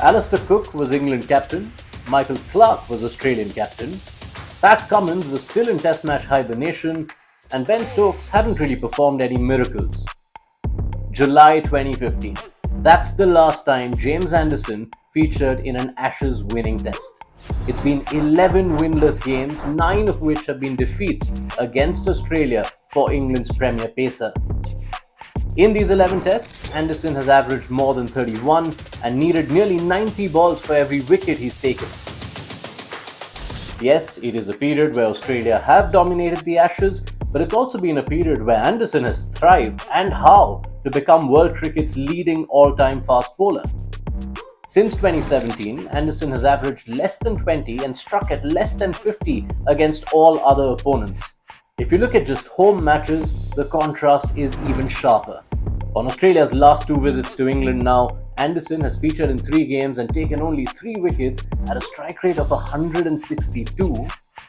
Alistair Cook was England captain, Michael Clark was Australian captain, Pat Cummins was still in Test match hibernation, and Ben Stokes hadn't really performed any miracles. July 2015. That's the last time James Anderson featured in an Ashes winning Test. It's been 11 winless games, 9 of which have been defeats against Australia for England's premier pacer. In these 11 tests, Anderson has averaged more than 31 and needed nearly 90 balls for every wicket he's taken. Yes, it is a period where Australia have dominated the Ashes, but it's also been a period where Anderson has thrived, and how, to become world cricket's leading all-time fast bowler. Since 2017, Anderson has averaged less than 20 and struck at less than 50 against all other opponents. If you look at just home matches, the contrast is even sharper. On Australia's last 2 visits to England now, Anderson has featured in 3 games and taken only 3 wickets at a strike rate of 162.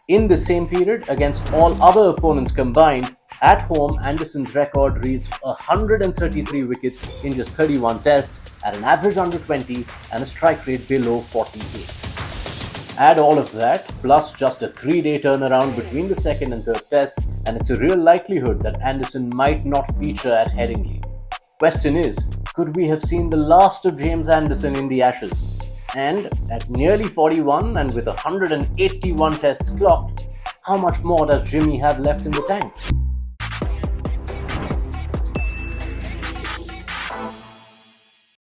In the same period, against all other opponents combined, at home, Anderson's record reads 133 wickets in just 31 tests at an average under 20 and a strike rate below 48. Add all of that, plus just a 3-day turnaround between the second and third tests, and it's a real likelihood that Anderson might not feature at Headingley. Question is, could we have seen the last of James Anderson in the Ashes? And at nearly 41 and with 181 tests clocked, how much more does Jimmy have left in the tank?